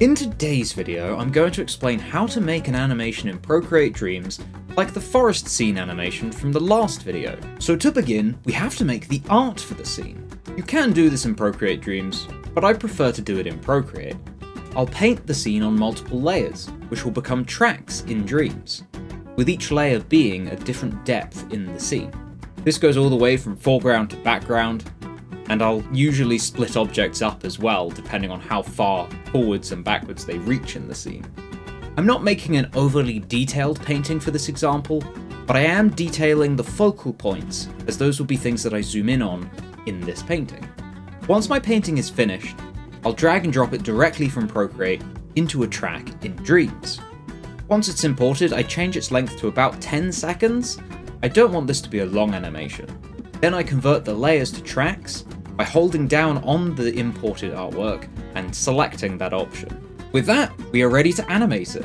In today's video, I'm going to explain how to make an animation in Procreate Dreams like the forest scene animation from the last video. So to begin, we have to make the art for the scene. You can do this in Procreate Dreams, but I prefer to do it in Procreate. I'll paint the scene on multiple layers, which will become tracks in Dreams, with each layer being a different depth in the scene. This goes all the way from foreground to background, and I'll usually split objects up as well, depending on how far forwards and backwards they reach in the scene. I'm not making an overly detailed painting for this example, but I am detailing the focal points, as those will be things that I zoom in on in this painting. Once my painting is finished, I'll drag and drop it directly from Procreate into a track in Dreams. Once it's imported, I change its length to about 10 seconds. I don't want this to be a long animation. Then I convert the layers to tracks by holding down on the imported artwork and selecting that option. With that, we are ready to animate it.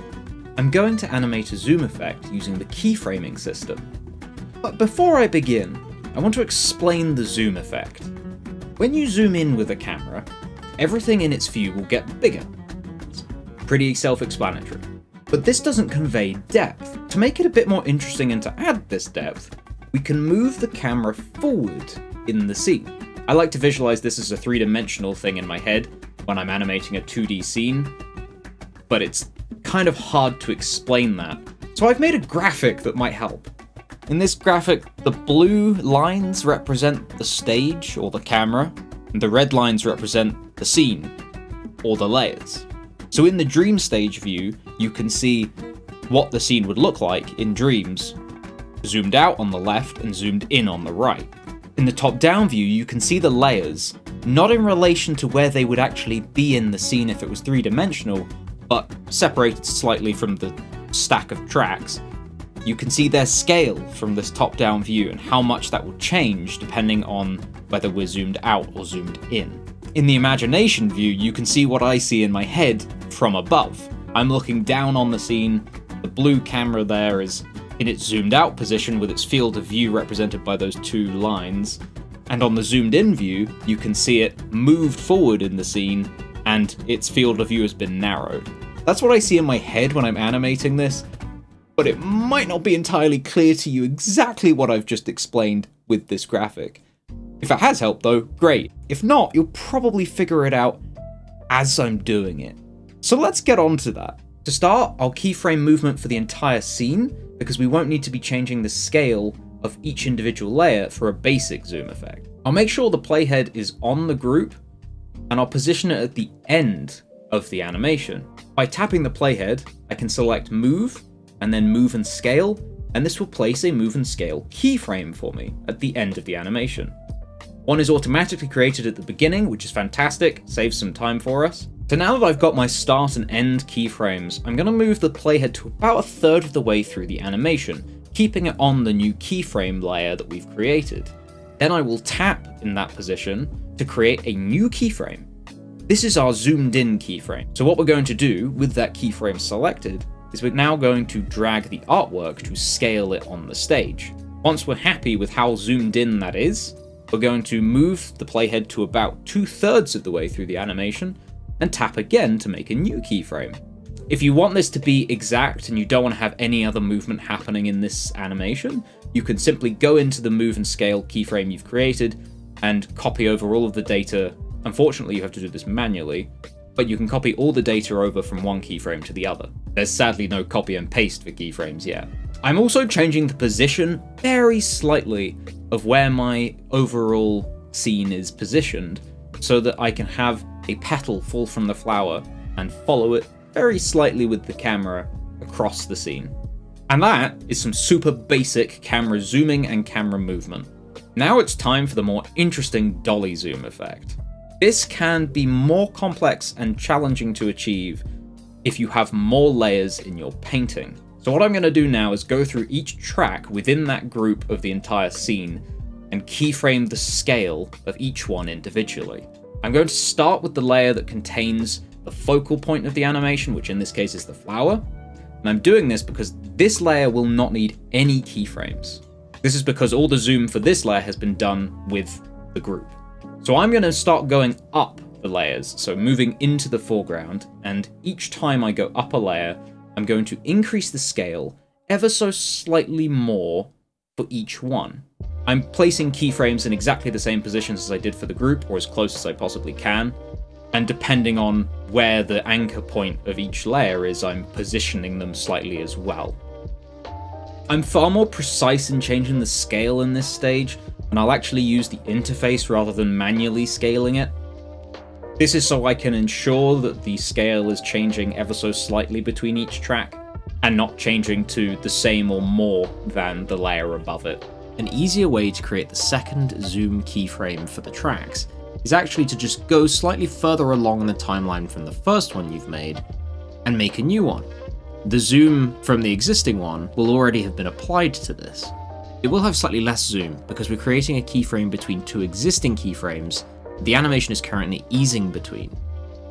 I'm going to animate a zoom effect using the keyframing system. But before I begin, I want to explain the zoom effect. When you zoom in with a camera, everything in its view will get bigger. It's pretty self-explanatory. But this doesn't convey depth. To make it a bit more interesting and to add this depth, we can move the camera forward in the scene. I like to visualize this as a three-dimensional thing in my head when I'm animating a 2D scene, but it's kind of hard to explain that. So I've made a graphic that might help. In this graphic, the blue lines represent the stage or the camera, and the red lines represent the scene or the layers. So in the dream stage view, you can see what the scene would look like in Dreams, zoomed out on the left and zoomed in on the right. In the top-down view, you can see the layers, not in relation to where they would actually be in the scene if it was three-dimensional, but separated slightly from the stack of tracks. You can see their scale from this top-down view and how much that will change depending on whether we're zoomed out or zoomed in. In the imagination view, you can see what I see in my head from above. I'm looking down on the scene, the blue camera there is in its zoomed out position with its field of view represented by those two lines, and on the zoomed in view you can see it moved forward in the scene and its field of view has been narrowed. That's what I see in my head when I'm animating this, but it might not be entirely clear to you exactly what I've just explained with this graphic. If it has helped though, great. If not, you'll probably figure it out as I'm doing it. So let's get on to that. To start, I'll keyframe movement for the entire scene, because we won't need to be changing the scale of each individual layer for a basic zoom effect. I'll make sure the playhead is on the group, and I'll position it at the end of the animation. By tapping the playhead, I can select Move, and then Move and Scale, and this will place a Move and Scale keyframe for me at the end of the animation. One is automatically created at the beginning, which is fantastic, saves some time for us. So now that I've got my start and end keyframes, I'm going to move the playhead to about a third of the way through the animation, keeping it on the new keyframe layer that we've created. Then I will tap in that position to create a new keyframe. This is our zoomed in keyframe. So what we're going to do with that keyframe selected is we're now going to drag the artwork to scale it on the stage. Once we're happy with how zoomed in that is, we're going to move the playhead to about 2/3 of the way through the animation, and tap again to make a new keyframe. If you want this to be exact and you don't want to have any other movement happening in this animation, you can simply go into the move and scale keyframe you've created and copy over all of the data. Unfortunately, you have to do this manually, but you can copy all the data over from one keyframe to the other. There's sadly no copy and paste for keyframes yet. I'm also changing the position very slightly of where my overall scene is positioned, so that I can have a petal fall from the flower and follow it very slightly with the camera across the scene. And that is some super basic camera zooming and camera movement. Now it's time for the more interesting dolly zoom effect. This can be more complex and challenging to achieve if you have more layers in your painting. So what I'm going to do now is go through each track within that group of the entire scene and keyframe the scale of each one individually. I'm going to start with the layer that contains the focal point of the animation, which in this case is the flower. And I'm doing this because this layer will not need any keyframes. This is because all the zoom for this layer has been done with the group. So I'm going to start going up the layers. So moving into the foreground, and each time I go up a layer, I'm going to increase the scale ever so slightly more for each one. I'm placing keyframes in exactly the same positions as I did for the group, or as close as I possibly can. And depending on where the anchor point of each layer is, I'm positioning them slightly as well. I'm far more precise in changing the scale in this stage, and I'll actually use the interface rather than manually scaling it. This is so I can ensure that the scale is changing ever so slightly between each track, and not changing to the same or more than the layer above it. An easier way to create the second zoom keyframe for the tracks is actually to just go slightly further along in the timeline from the first one you've made and make a new one. The zoom from the existing one will already have been applied to this. It will have slightly less zoom because we're creating a keyframe between two existing keyframes the animation is currently easing between.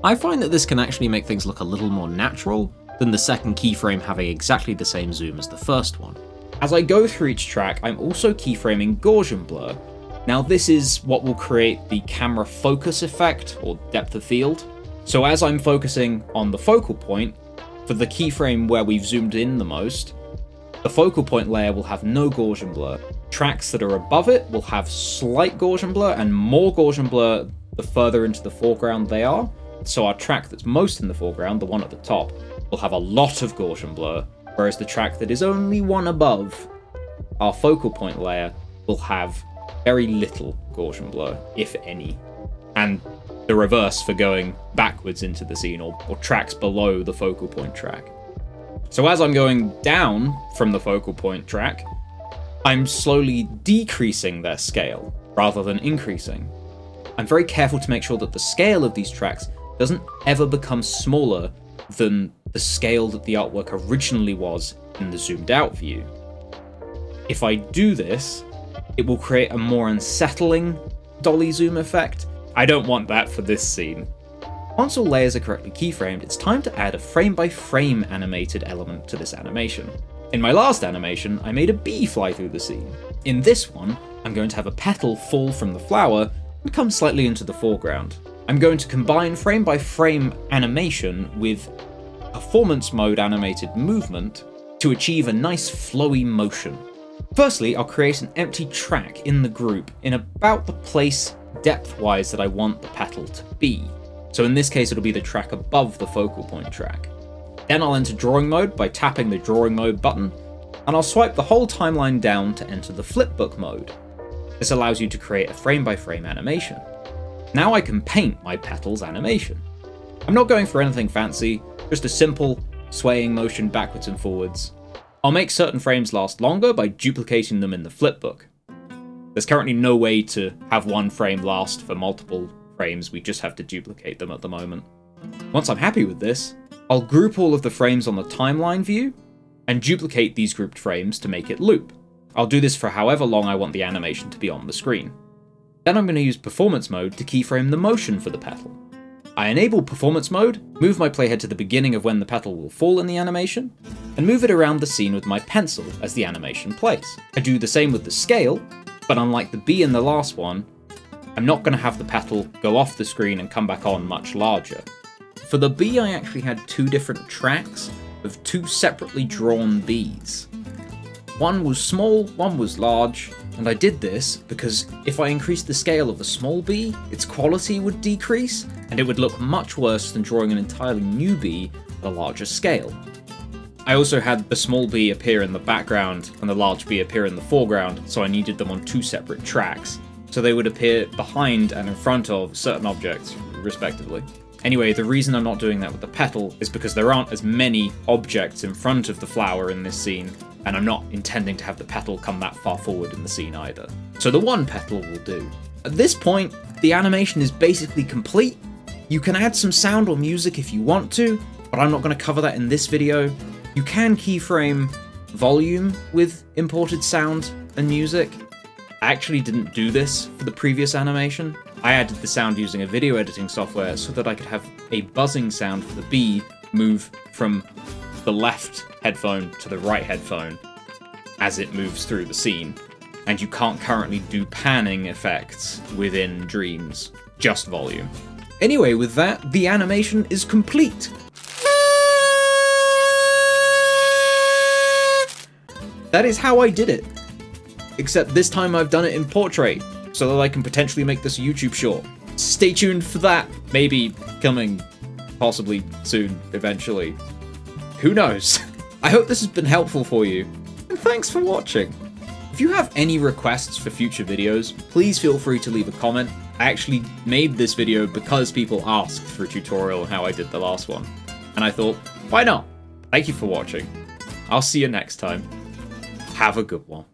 I find that this can actually make things look a little more natural than the second keyframe having exactly the same zoom as the first one. As I go through each track, I'm also keyframing Gaussian Blur. Now this is what will create the camera focus effect, or depth of field. So as I'm focusing on the focal point, for the keyframe where we've zoomed in the most, the focal point layer will have no Gaussian blur. Tracks that are above it will have slight Gaussian blur and more Gaussian blur the further into the foreground they are. So our track that's most in the foreground, the one at the top, will have a lot of Gaussian blur, whereas the track that is only one above our focal point layer will have very little Gaussian blur, if any. And the reverse for going backwards into the scene, or tracks below the focal point track. So as I'm going down from the focal point track, I'm slowly decreasing their scale rather than increasing. I'm very careful to make sure that the scale of these tracks doesn't ever become smaller than the scale that the artwork originally was in the zoomed out view. If I do this, it will create a more unsettling dolly zoom effect. I don't want that for this scene. Once all layers are correctly keyframed, it's time to add a frame-by-frame animated element to this animation. In my last animation, I made a bee fly through the scene. In this one, I'm going to have a petal fall from the flower and come slightly into the foreground. I'm going to combine frame-by-frame animation with performance mode animated movement to achieve a nice flowy motion. Firstly, I'll create an empty track in the group in about the place depth-wise that I want the petal to be. So in this case, it'll be the track above the focal point track. Then I'll enter drawing mode by tapping the drawing mode button, and I'll swipe the whole timeline down to enter the flipbook mode. This allows you to create a frame-by-frame animation. Now I can paint my petal's animation. I'm not going for anything fancy, just a simple swaying motion backwards and forwards. I'll make certain frames last longer by duplicating them in the flipbook. There's currently no way to have one frame last for multiple frames, we just have to duplicate them at the moment. Once I'm happy with this, I'll group all of the frames on the timeline view and duplicate these grouped frames to make it loop. I'll do this for however long I want the animation to be on the screen. Then I'm going to use performance mode to keyframe the motion for the petal. I enable performance mode, move my playhead to the beginning of when the petal will fall in the animation, and move it around the scene with my pencil as the animation plays. I do the same with the scale, but unlike the bee in the last one, I'm not going to have the petal go off the screen and come back on much larger. For the bee, I actually had two different tracks of two separately drawn bees. One was small, one was large, and I did this because if I increased the scale of a small bee, its quality would decrease, and it would look much worse than drawing an entirely new bee at a larger scale. I also had the small bee appear in the background and the large bee appear in the foreground, so I needed them on two separate tracks. So they would appear behind and in front of certain objects, respectively. Anyway, the reason I'm not doing that with the petal is because there aren't as many objects in front of the flower in this scene, and I'm not intending to have the petal come that far forward in the scene either. So the one petal will do. At this point, the animation is basically complete. You can add some sound or music if you want to, but I'm not going to cover that in this video. You can keyframe volume with imported sound and music. I actually didn't do this for the previous animation. I added the sound using a video editing software so that I could have a buzzing sound for the bee move from the left headphone to the right headphone as it moves through the scene. And you can't currently do panning effects within Dreams, just volume. Anyway, with that, the animation is complete. That is how I did it. Except this time I've done it in portrait, so that I can potentially make this a YouTube short. Stay tuned for that. Maybe coming, possibly soon, eventually. Who knows? I hope this has been helpful for you, and thanks for watching. If you have any requests for future videos, please feel free to leave a comment. I actually made this video because people asked for a tutorial on how I did the last one, and I thought, why not? Thank you for watching. I'll see you next time. Have a good one.